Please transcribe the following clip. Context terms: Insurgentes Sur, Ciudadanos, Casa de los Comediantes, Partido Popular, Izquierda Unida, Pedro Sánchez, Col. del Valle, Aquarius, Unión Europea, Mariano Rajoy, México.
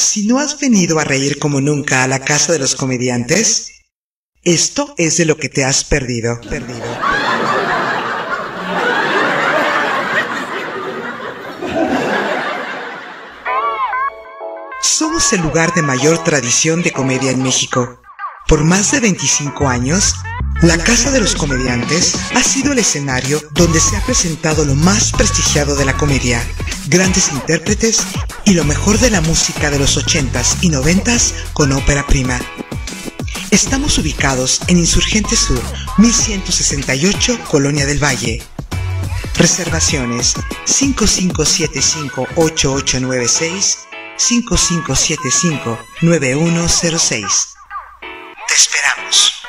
Si no has venido a reír como nunca a la Casa de los Comediantes, esto es de lo que te has perdido. Somos el lugar de mayor tradición de comedia en México. Por más de 25 años, la Casa de los Comediantes ha sido el escenario donde se ha presentado lo más prestigiado de la comedia, grandes intérpretes y lo mejor de la música de los 80s y 90s con ópera prima. Estamos ubicados en Insurgentes Sur, 1168, Colonia del Valle. Reservaciones 5575-8896, 5575-9106. Te esperamos.